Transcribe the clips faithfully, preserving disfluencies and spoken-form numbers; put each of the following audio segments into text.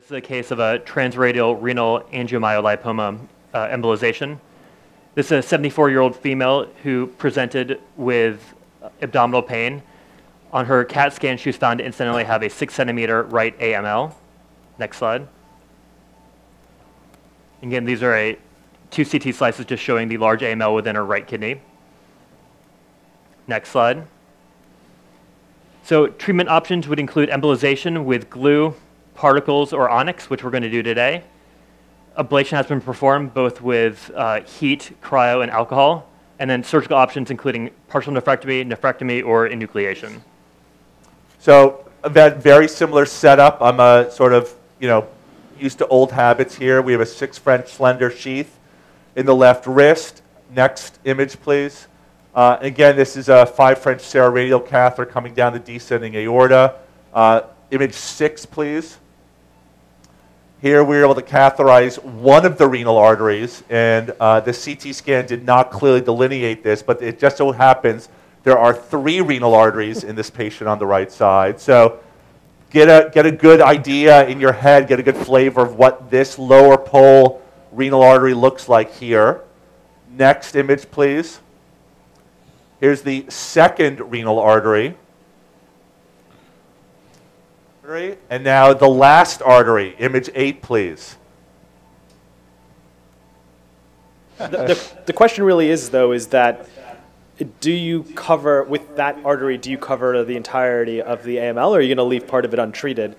This is a case of a transradial renal angiomyolipoma uh, embolization. This is a seventy-four-year-old female who presented with abdominal pain. On her CAT scan, she was found to incidentally have a six centimeter right A M L. Next slide. Again, these are a, two C T slices just showing the large A M L within her right kidney. Next slide. So treatment options would include embolization with glue, particles, or Onyx, which we're going to do today. Ablation has been performed both with uh, heat, cryo, and alcohol, and then surgical options including partial nephrectomy, nephrectomy, or enucleation. So a very similar setup. I'm a sort of, you know, used to old habits here. We have a six French slender sheath in the left wrist. Next image, please. Uh, again, this is a five French seroradial catheter coming down the descending aorta. Uh, image six, please. Here we were able to catheterize one of the renal arteries, and uh, the C T scan did not clearly delineate this, but it just so happens there are three renal arteries in this patient on the right side. So get a, get a good idea in your head, get a good flavor of what this lower pole renal artery looks like here. Next image, please. Here's the second renal artery. And now the last artery, image eight, please. The, the, the question really is, though, is that do you cover, with that artery, do you cover the entirety of the A M L, or are you going to leave part of it untreated?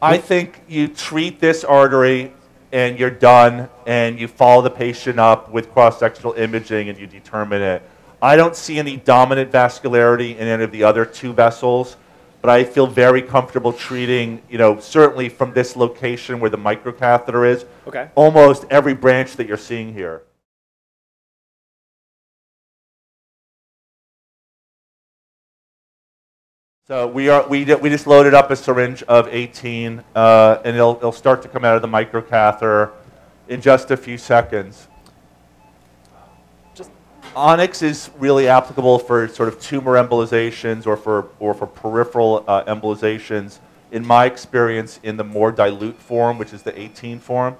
I think you treat this artery and you're done, and you follow the patient up with cross-sectional imaging and you determine it. I don't see any dominant vascularity in any of the other two vessels. But I feel very comfortable treating, you know, certainly from this location where the microcatheter is, okay, almost every branch that you're seeing here. So we are we we just loaded up a syringe of eighteen, uh, and it'll it'll start to come out of the microcatheter in just a few seconds. Onyx is really applicable for sort of tumor embolizations or for, or for peripheral uh, embolizations. In my experience, in the more dilute form, which is the eighteen form,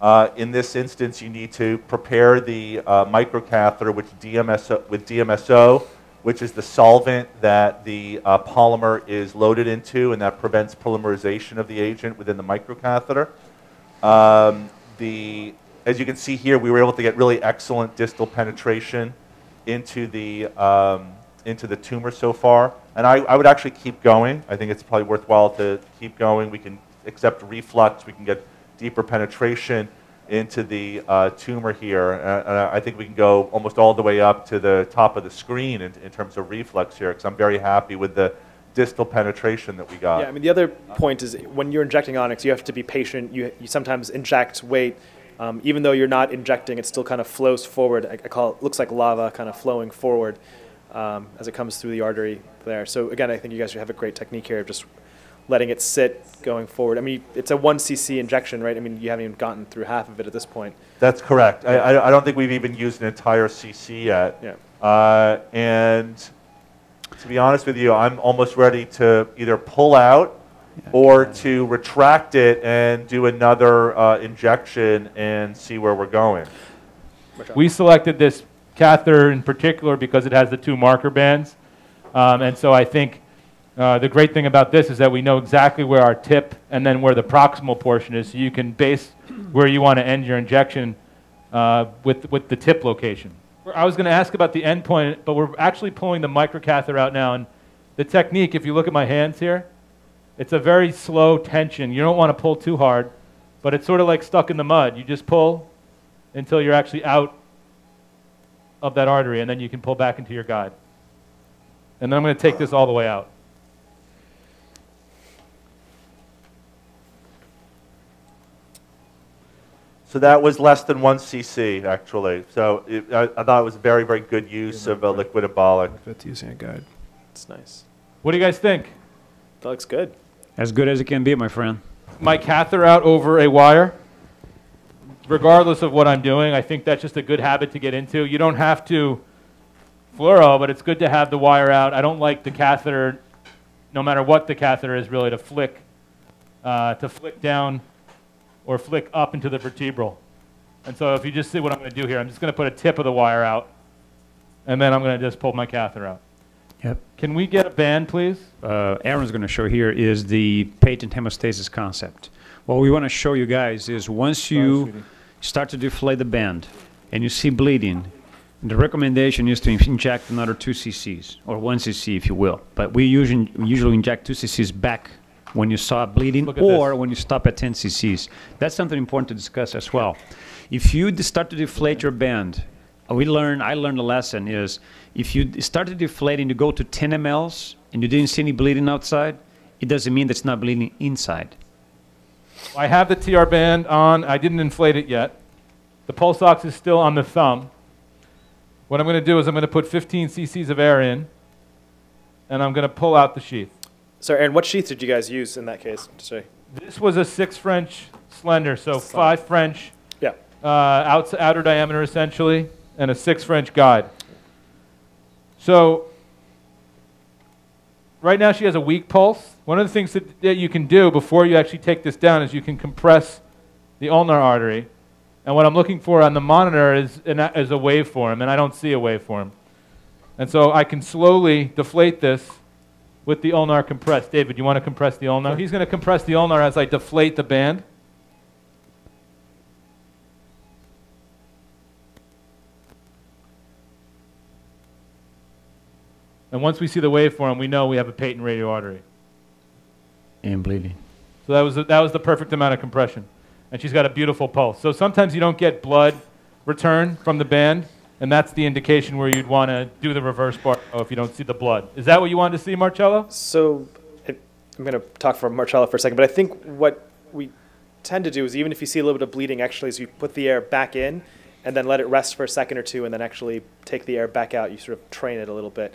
uh, in this instance, you need to prepare the uh, microcatheter which D M S O, with D M S O, which is the solvent that the uh, polymer is loaded into, and that prevents polymerization of the agent within the microcatheter. Um, the As you can see here, we were able to get really excellent distal penetration into the, um, into the tumor so far. And I, I would actually keep going. I think it's probably worthwhile to keep going. We can accept reflux. We can get deeper penetration into the uh, tumor here. Uh, I think we can go almost all the way up to the top of the screen in, in terms of reflux here, because I'm very happy with the distal penetration that we got. Yeah, I mean, the other point is when you're injecting Onyx, you have to be patient. You, you sometimes inject weight. Um, even though you're not injecting, it still kind of flows forward. I, I call it, looks like lava kind of flowing forward um, as it comes through the artery there. So again, I think you guys should have a great technique here of just letting it sit going forward. I mean, it's a one C C injection, right? I mean, you haven't even gotten through half of it at this point. That's correct. Yeah. I, I don't think we've even used an entire C C yet. Yeah. Uh, and to be honest with you, I'm almost ready to either pull out or to retract it and do another uh, injection and see where we're going. We selected this catheter in particular because it has the two marker bands. Um, and so I think uh, the great thing about this is that we know exactly where our tip and then where the proximal portion is. So you can base where you want to end your injection uh, with, with the tip location. I was going to ask about the end point, but we're actually pulling the microcatheter out now. And the technique, if you look at my hands here, it's a very slow tension. You don't want to pull too hard, but it's sort of like stuck in the mud. You just pull until you're actually out of that artery, and then you can pull back into your guide. And then I'm going to take this all the way out. So that was less than one C C, actually. So it, I, I thought it was very, very good use of a liquid embolic. That's using a guide. It's nice. What do you guys think? That looks good. As good as it can be, my friend. My catheter out over a wire, regardless of what I'm doing, I think that's just a good habit to get into. You don't have to fluoro, but it's good to have the wire out. I don't like the catheter, no matter what the catheter is really, to flick uh, uh, to flick down or flick up into the vertebral. And so if you just see what I'm going to do here, I'm just going to put a tip of the wire out, and then I'm going to just pull my catheter out. Yep. Can we get a band, please? Uh, Aaron's going to show here is the patent hemostasis concept. What we want to show you guys is once you oh, start to deflate the band and you see bleeding, the recommendation is to inject another two C Cs, or one C C if you will. But we usually, usually inject two C Cs back when you saw bleeding or this. when you stop at ten C Cs. That's something important to discuss as well. If you start to deflate your band, we learned, I learned a lesson is if you started deflating, you go to ten milliliters and you didn't see any bleeding outside, it doesn't mean that's not bleeding inside. I have the T R band on. I didn't inflate it yet. The pulse ox is still on the thumb. What I'm going to do is I'm going to put fifteen C Cs of air in, and I'm going to pull out the sheath. So, Aaron, what sheath did you guys use in that case? Sorry. This was a six French slender, so five French yeah. uh, out, outer diameter essentially, and a six French guide. So right now she has a weak pulse. One of the things that, that you can do before you actually take this down is you can compress the ulnar artery. And what I'm looking for on the monitor is, an, is a waveform, and I don't see a waveform. And so I can slowly deflate this with the ulnar compressed. David, you want to compress the ulnar? Sure. He's going to compress the ulnar as I deflate the band. And once we see the waveform, we know we have a patent radial artery. And bleeding. So that was, the, that was the perfect amount of compression. And she's got a beautiful pulse. So sometimes you don't get blood return from the band, and that's the indication where you'd want to do the reverse bar oh, if you don't see the blood. Is that what you wanted to see, Marcello? So it, I'm going to talk for Marcello for a second, but I think what we tend to do is even if you see a little bit of bleeding, actually, is you put the air back in and then let it rest for a second or two and then actually take the air back out. You sort of train it a little bit.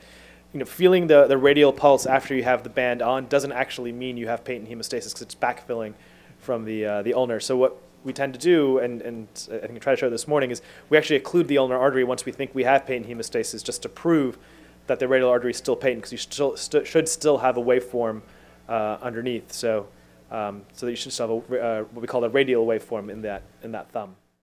You know, feeling the, the radial pulse after you have the band on doesn't actually mean you have patent hemostasis because it's backfilling from the, uh, the ulnar. So what we tend to do, and, and I think I tried to show this morning, is we actually occlude the ulnar artery once we think we have patent hemostasis just to prove that the radial artery is still patent because you still, st should still have a waveform uh, underneath. So, um, so that you should still have a, uh, what we call a radial waveform in that, in that thumb.